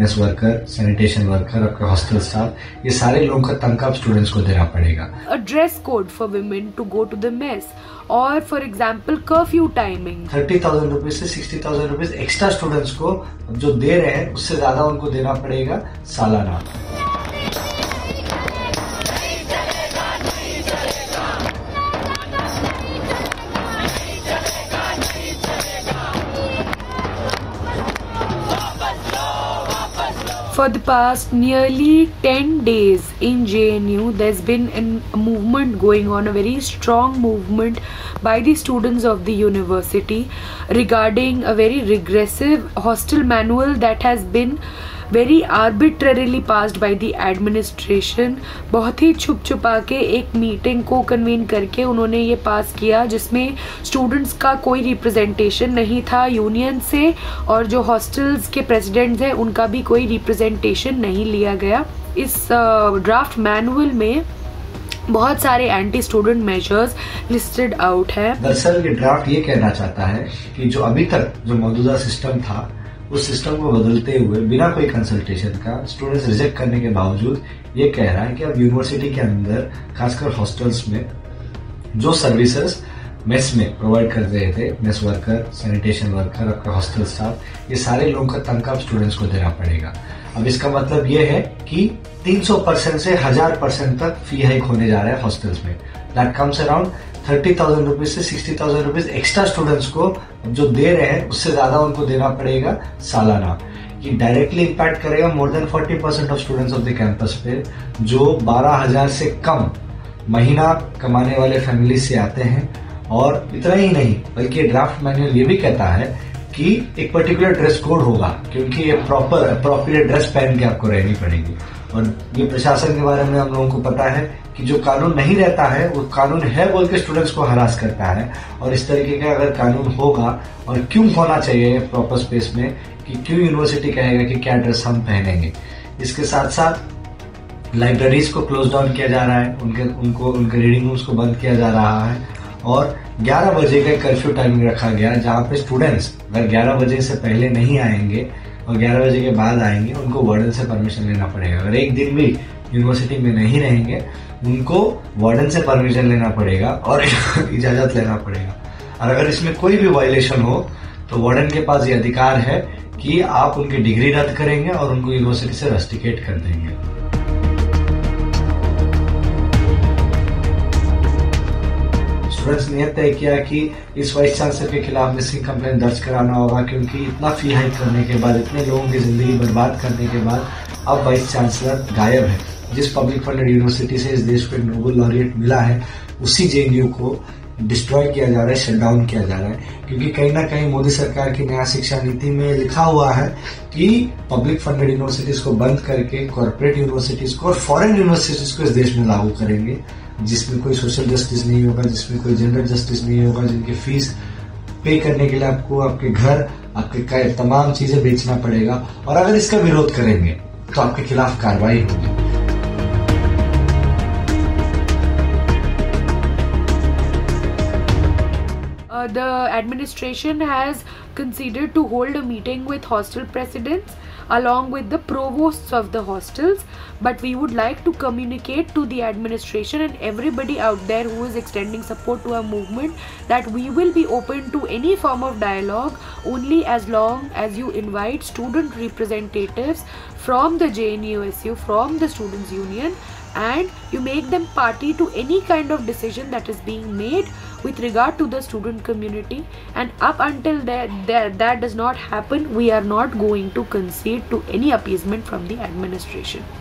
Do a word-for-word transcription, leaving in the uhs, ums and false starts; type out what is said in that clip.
Fitness worker, sanitation worker, आपका hostel staff, ये सारे लोगों का तनख्वाह आप स्टूडेंट्स को देना पड़ेगा। A dress code for women to go to the mess और for example curfew timing thirty thousand rupees से sixty thousand rupees extra students को जो दे रहे हैं उससे ज्यादा उनको देना पड़ेगा सालाना। For the past nearly ten days in J N U, there's been a movement going on, a very strong movement by the students of the university regarding a very regressive hostel manual that has been very arbitrarily passed by the administration। बहुत ही छुप छुपा के एक meeting को convene करके उन्होंने ये पास किया जिसमें स्टूडेंट्स का कोई रिप्रेजेंटेशन नहीं था यूनियन से, और जो हॉस्टल्स के प्रेसिडेंट्स हैं उनका भी कोई रिप्रेजेंटेशन नहीं लिया गया। इस ड्राफ्ट मैनुअल में बहुत सारे anti student measures listed out हैं। दरअसल ये ड्राफ्ट ये कहना चाहता है कि जो अभी तक जो मौजूदा सिस्टम था उस सिस्टम को बदलते हुए बिना कोई कंसल्टेशन का स्टूडेंट्स रिजेक्ट करने के बावजूद ये कह रहा है कि अब यूनिवर्सिटी के अंदर खासकर हॉस्टल्स में जो सर्विसेज मेस में प्रोवाइड कर रहे थे, मेस वर्कर, सैनिटेशन वर्कर, आपका हॉस्टल स्टाफ, ये सारे लोगों का तनख्वाह स्टूडेंट्स को देना पड़ेगा। अब इसका मतलब ये है कि तीन सौ परसेंट से हजार परसेंट तक फी हाइक होने जा रहा है हॉस्टल्स में। That comes around thirty thousand rupees से sixty thousand rupees extra students को जो दे रहे हैं उससे ज्यादा उनको देना पड़ेगा सालाना। ये डायरेक्टली इम्पैक्ट करेगा more than forty percent of students of the campus पे, जो बारह हजार से कम महीना कमाने वाले फैमिली से आते हैं। और इतना ही नहीं बल्कि ड्राफ्ट मैनुअल ये भी कहता है कि एक पर्टिकुलर ड्रेस कोड होगा, क्योंकि ये प्रॉपर अप्रोप्रिएट ड्रेस पहन के आपको रहनी पड़ेगी। और ये प्रशासन के बारे में हम लोगों को पता है कि जो कानून नहीं रहता है वो कानून है बोल के स्टूडेंट्स को हरास करता है। और इस तरीके का अगर कानून होगा, और क्यों होना चाहिए प्रॉपर स्पेस में, कि क्यों यूनिवर्सिटी कहेगा कि क्या ड्रेस हम पहनेंगे। इसके साथ साथ लाइब्रेरीज को क्लोज डाउन किया जा रहा है, उनके उनको उनके रीडिंग रूम्स को बंद किया जा रहा है, और ग्यारह बजे का कर्फ्यू टाइमिंग रखा गया जहाँ पे स्टूडेंट्स अगर ग्यारह बजे से पहले नहीं आएंगे और ग्यारह बजे के बाद आएंगे उनको वार्डन से परमिशन लेना पड़ेगा। अगर एक दिन भी यूनिवर्सिटी में नहीं रहेंगे उनको वार्डन से परमिशन लेना पड़ेगा और इजाज़त लेना पड़ेगा। और अगर इसमें कोई भी वायलेशन हो तो वार्डन के पास ये अधिकार है कि आप उनकी डिग्री रद्द करेंगे और उनको यूनिवर्सिटी से रस्टिकेट कर देंगे। स्टूडेंट्स ने तय किया कि इस वाइस चांसलर के खिलाफ मिसिंग कंप्लेंट दर्ज कराना होगा, क्योंकि इतना फी हाइक करने के बाद, इतने लोगों की जिंदगी बर्बाद करने के बाद अब वाइस चांसलर गायब है। जिस पब्लिक फंडेड यूनिवर्सिटी से इस देश को एक नोबेल लॉरिएट मिला है उसी जेएनयू को डिस्ट्रॉय किया जा रहा है, शट डाउन किया जा रहा है, क्योंकि कहीं ना कहीं मोदी सरकार की नया शिक्षा नीति में लिखा हुआ है कि पब्लिक फंडेड यूनिवर्सिटीज को बंद करके कॉर्पोरेट यूनिवर्सिटीज को और फॉरेन यूनिवर्सिटीज को इस देश में लागू करेंगे, जिसमें कोई सोशल जस्टिस नहीं होगा, जिसमें कोई जेंडर जस्टिस नहीं होगा, जिनकी फीस पे करने के लिए आपको आपके घर, आपके तमाम चीजें बेचना पड़ेगा। और अगर इसका विरोध करेंगे तो आपके खिलाफ कार्रवाई होगी। The administration has considered to hold a meeting with hostel presidents along with the provosts of the hostels, but we would like to communicate to the administration and everybody out there who is extending support to our movement that we will be open to any form of dialogue only as long as you invite student representatives from the J N U S U, from the students union, and you make them party to any kind of decision that is being made with regard to the student community. And up until that that, that does not happen, we are not going to concede to any appeasement from the administration.